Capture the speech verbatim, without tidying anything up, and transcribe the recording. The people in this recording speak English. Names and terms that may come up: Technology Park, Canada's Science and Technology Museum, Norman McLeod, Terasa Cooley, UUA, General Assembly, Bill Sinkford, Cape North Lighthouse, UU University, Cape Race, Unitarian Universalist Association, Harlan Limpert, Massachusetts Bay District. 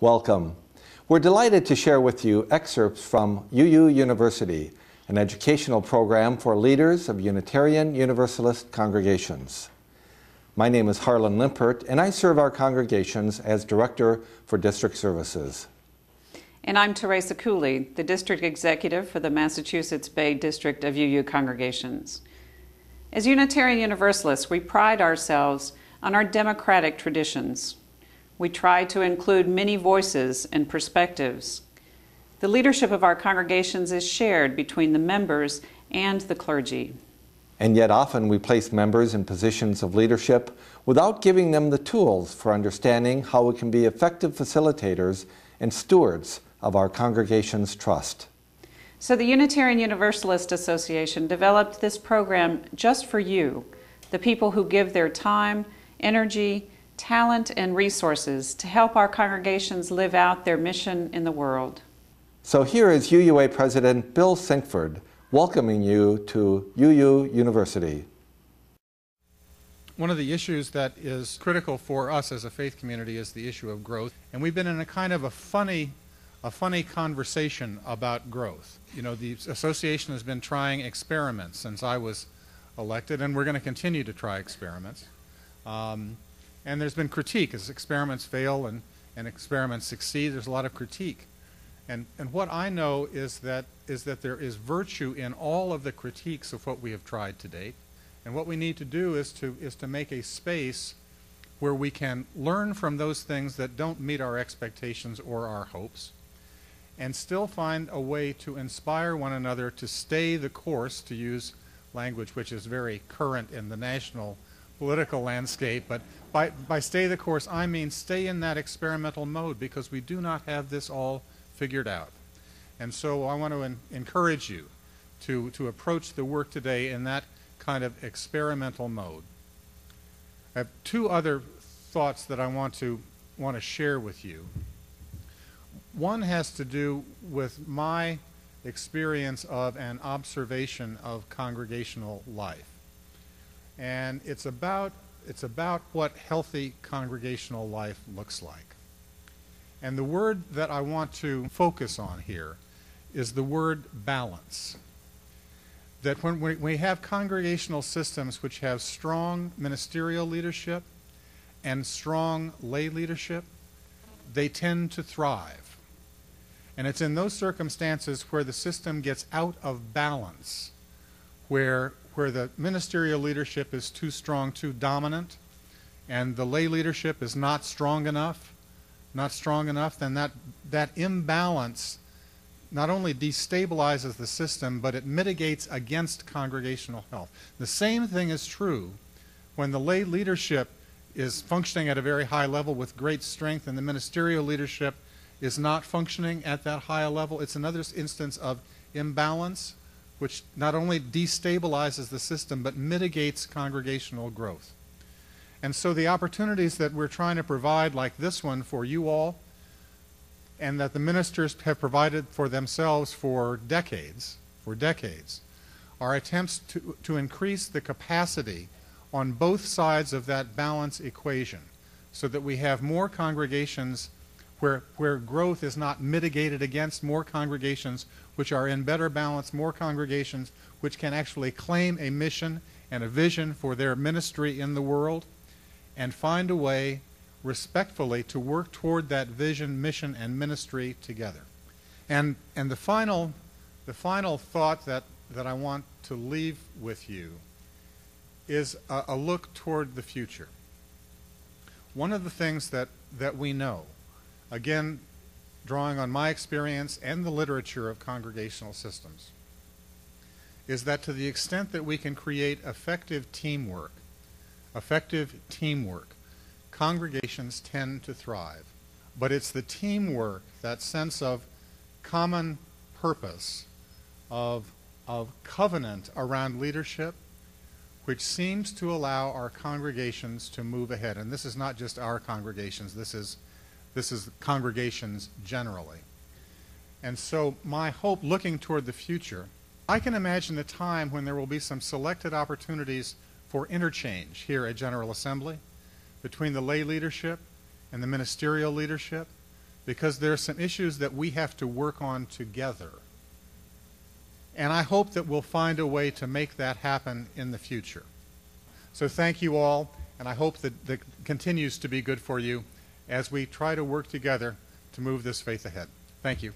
Welcome. We're delighted to share with you excerpts from U U University, an educational program for leaders of Unitarian Universalist congregations. My name is Harlan Limpert, and I serve our congregations as Director for District Services. And I'm Terasa Cooley, the District Executive for the Massachusetts Bay District of U U Congregations. As Unitarian Universalists, we pride ourselves on our democratic traditions. We try to include many voices and perspectives. The leadership of our congregations is shared between the members and the clergy. And yet often we place members in positions of leadership without giving them the tools for understanding how we can be effective facilitators and stewards of our congregation's trust. So the Unitarian Universalist Association developed this program just for you, the people who give their time, energy, talent, and resources to help our congregations live out their mission in the world. So here is U U A President Bill Sinkford welcoming you to U U University. One of the issues that is critical for us as a faith community is the issue of growth, and we've been in a kind of a funny, a funny conversation about growth. You know, the association has been trying experiments since I was elected, and we're going to continue to try experiments. Um, and there's been critique as experiments fail and, and experiments succeed. There's a lot of critique, and and what I know is that is that there is virtue in all of the critiques of what we have tried to date. And what we need to do is to, is to make a space where we can learn from those things that don't meet our expectations or our hopes, and still find a way to inspire one another to stay the course, to use language which is very current in the national political landscape. But by, by stay the course, I mean stay in that experimental mode, because we do not have this all figured out. And so I want to en- encourage you to, to approach the work today in that kind of experimental mode. I have two other thoughts that I want to want to share with you. One has to do with my experience of an observation of congregational life, and it's about it's about what healthy congregational life looks like. And the word that I want to focus on here is the word balance. That when we have congregational systems which have strong ministerial leadership and strong lay leadership, they tend to thrive. And it's in those circumstances where the system gets out of balance, where, where the ministerial leadership is too strong, too dominant, and the lay leadership is not strong enough, not strong enough, then that, that imbalance not only destabilizes the system, but it mitigates against congregational health. The same thing is true when the lay leadership is functioning at a very high level with great strength and the ministerial leadership is not functioning at that high level. It's another instance of imbalance, which not only destabilizes the system, but mitigates congregational growth. And so the opportunities that we're trying to provide, like this one for you all, and that the ministers have provided for themselves for decades, for decades, are attempts to, to increase the capacity on both sides of that balance equation, so that we have more congregations where, where growth is not mitigated against, more congregations which are in better balance, more congregations which can actually claim a mission and a vision for their ministry in the world, and find a way respectfully to work toward that vision, mission, and ministry together. And and the final the final thought that that I want to leave with you is a, a look toward the future. One of the things that that we know, again drawing on my experience and the literature of congregational systems, is that to the extent that we can create effective teamwork effective teamwork congregations tend to thrive. But it's the teamwork, that sense of common purpose, of, of covenant around leadership, which seems to allow our congregations to move ahead. And this is not just our congregations, this is, this is congregations generally. And so my hope, looking toward the future, I can imagine a time when there will be some selected opportunities for interchange here at General Assembly, between the lay leadership and the ministerial leadership, because there are some issues that we have to work on together. And I hope that we'll find a way to make that happen in the future. So thank you all, and I hope that that continues to be good for you as we try to work together to move this faith ahead. Thank you.